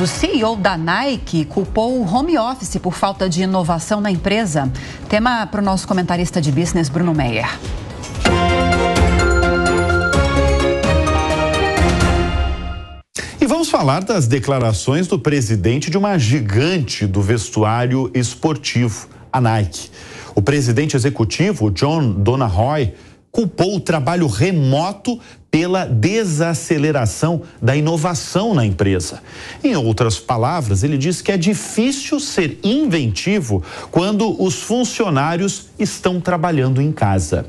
o CEO da Nike culpou o home office por falta de inovação na empresa. Tema para o nosso comentarista de business, Bruno Meyer. Vamos falar das declarações do presidente de uma gigante do vestuário esportivo, a Nike. O presidente executivo, John Donahoe, culpou o trabalho remoto pela desaceleração da inovação na empresa. Em outras palavras, ele diz que é difícil ser inventivo quando os funcionários estão trabalhando em casa.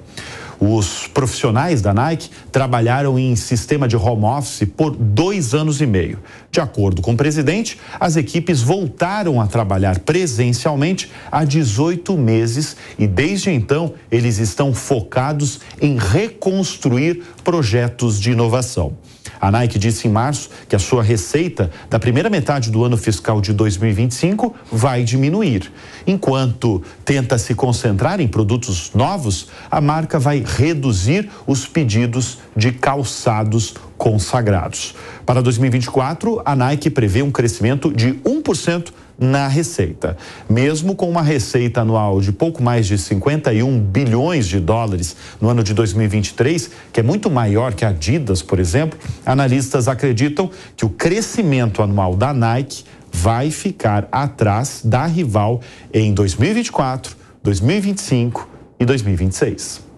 Os profissionais da Nike trabalharam em sistema de home office por 2 anos e meio. De acordo com o presidente, as equipes voltaram a trabalhar presencialmente há 18 meses e desde então eles estão focados em reconstruir projetos de inovação. A Nike disse em março que a sua receita da primeira metade do ano fiscal de 2025 vai diminuir. Enquanto tenta se concentrar em produtos novos, a marca vai reduzir os pedidos de calçados consagrados. Para 2024, a Nike prevê um crescimento de 1% na receita. Mesmo com uma receita anual de pouco mais de 51 bilhões de dólares no ano de 2023, que é muito maior que a Adidas, por exemplo, analistas acreditam que o crescimento anual da Nike vai ficar atrás da rival em 2024, 2025 e 2026.